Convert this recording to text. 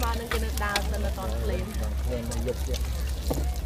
Bà nâng cái nước đào, tên là toàn lên. Lên là dục vậy.